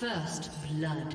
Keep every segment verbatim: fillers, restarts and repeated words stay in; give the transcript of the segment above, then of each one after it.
First blood.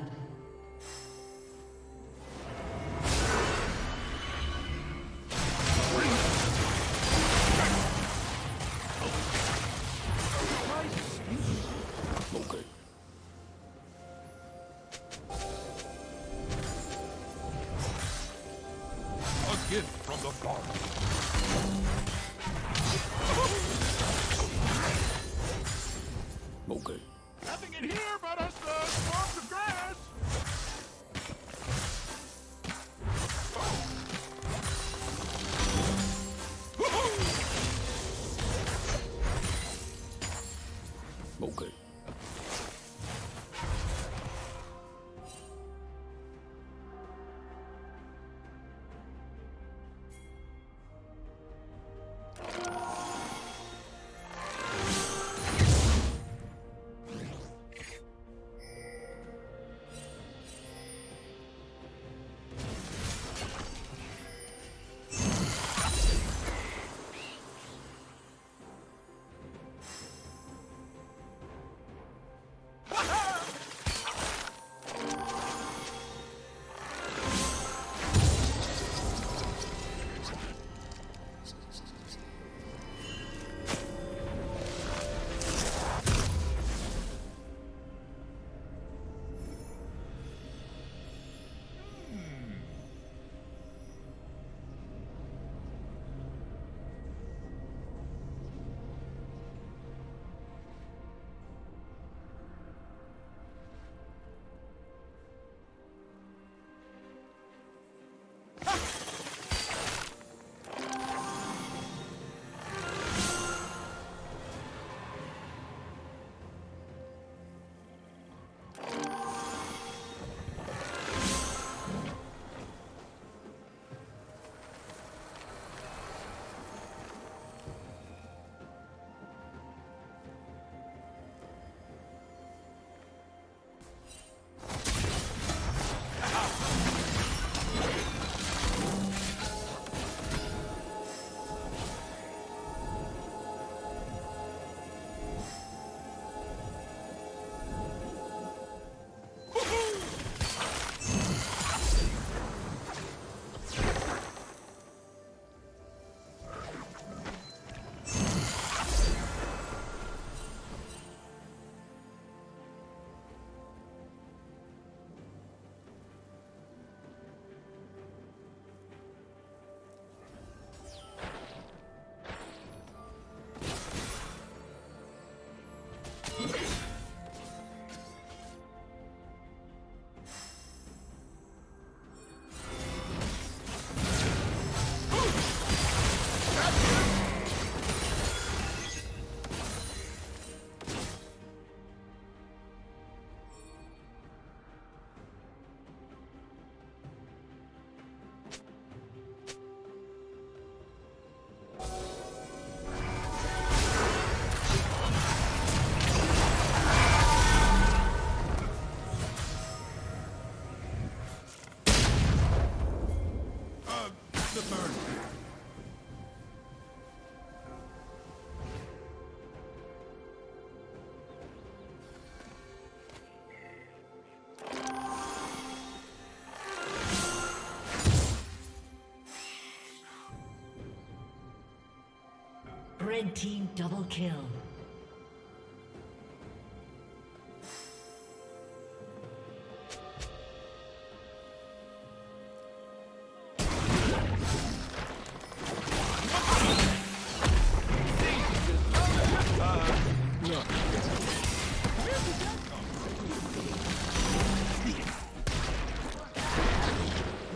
Red team double kill.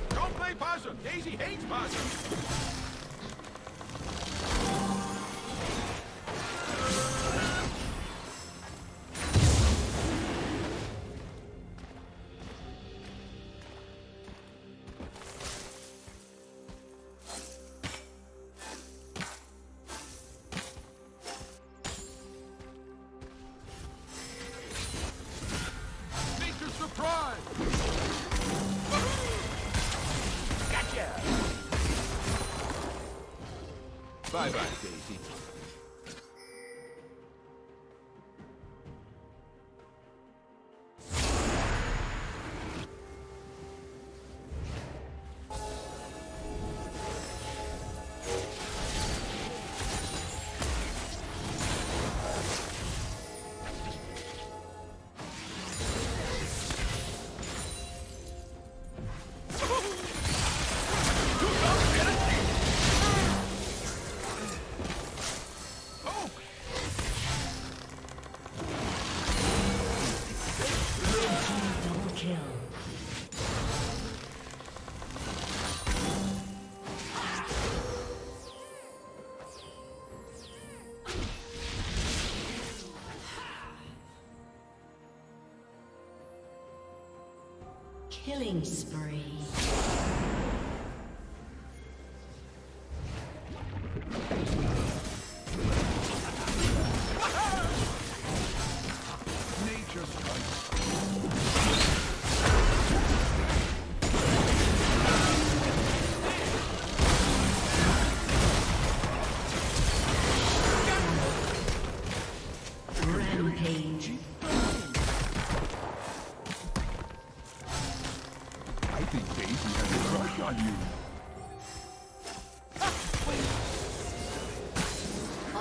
Don't play possum. Daisy hates possum. Buyback date. Killing spree.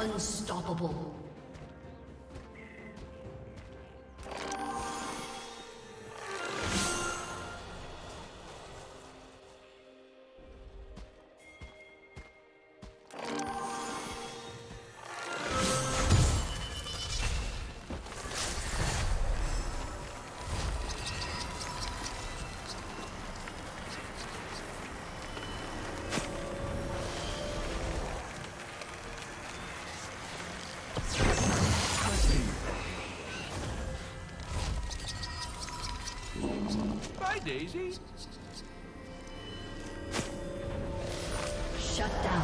Unstoppable. Bye, Daisy. Shut down.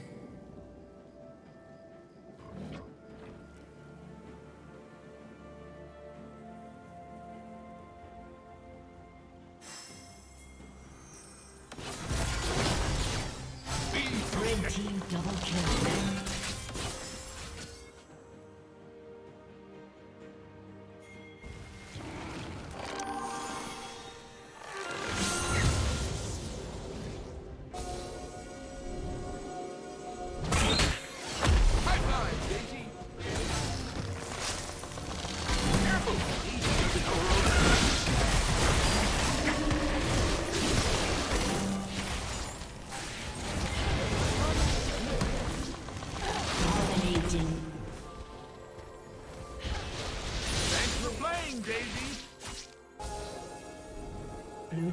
Team double kill. Blue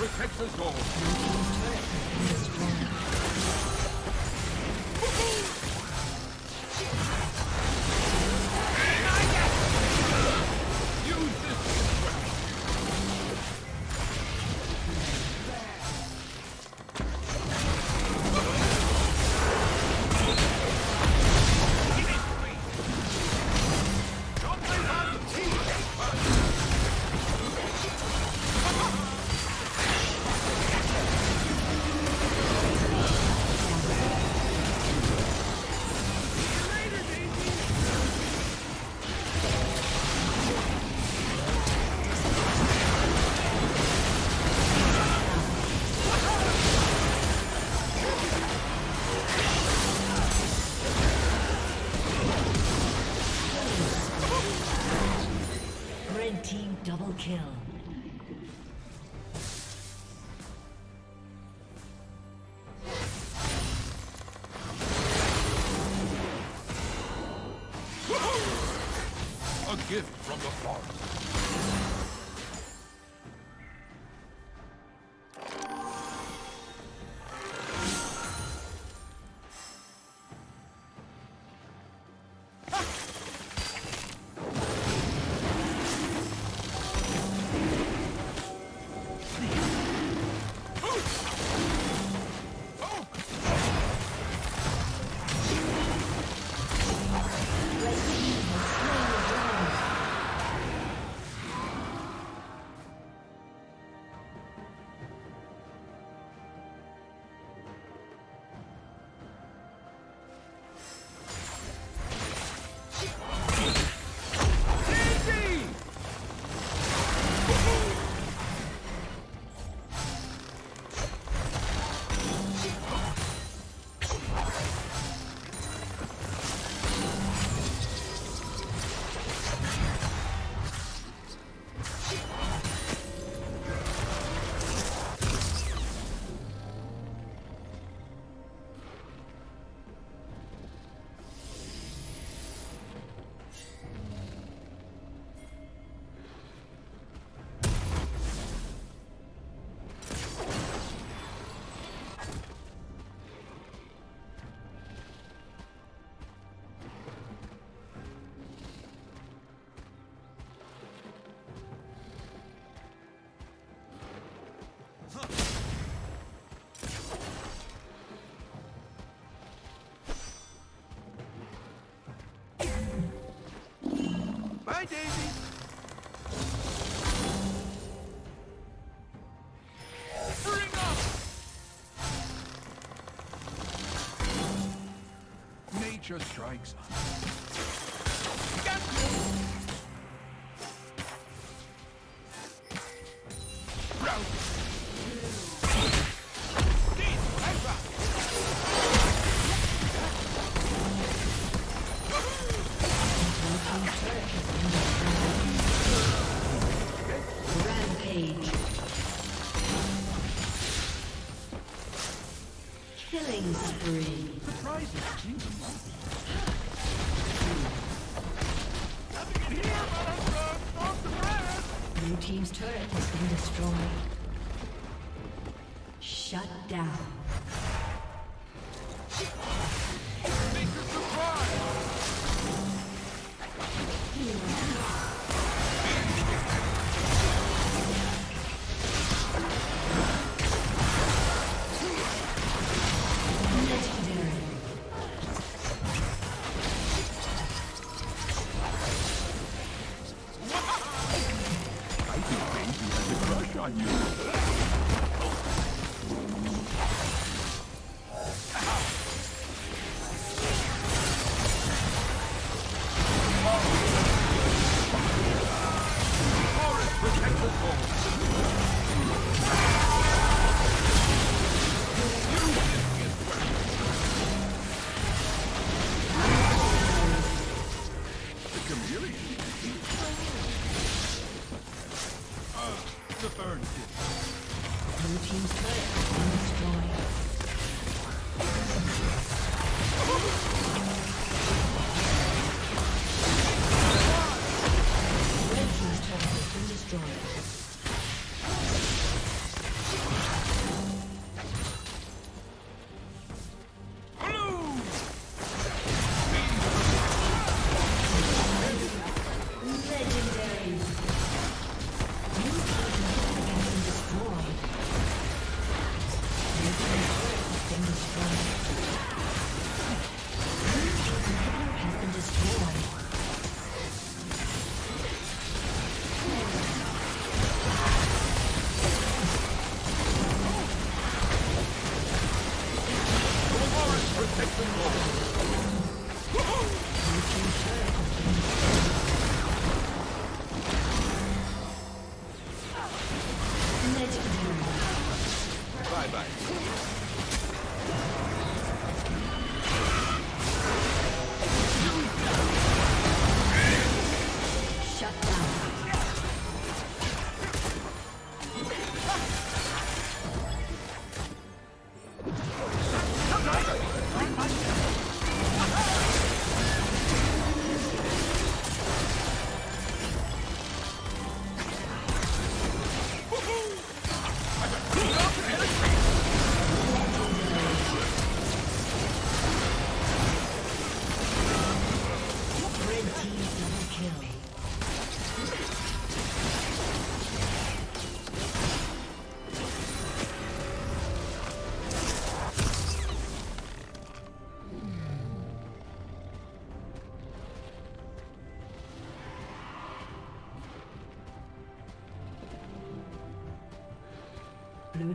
Protect us all. Kill. A gift from the forest. Hi, Daisy. Bring up! Nature strikes us. Got you. Killing spree. Surprises, kingdom. Nothing in here but a strong storm to bread. Blue team's turret has been destroyed. Shut down. Make a surprise. on you. Blue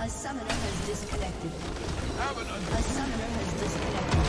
A summoner has disconnected. A summoner has disconnected.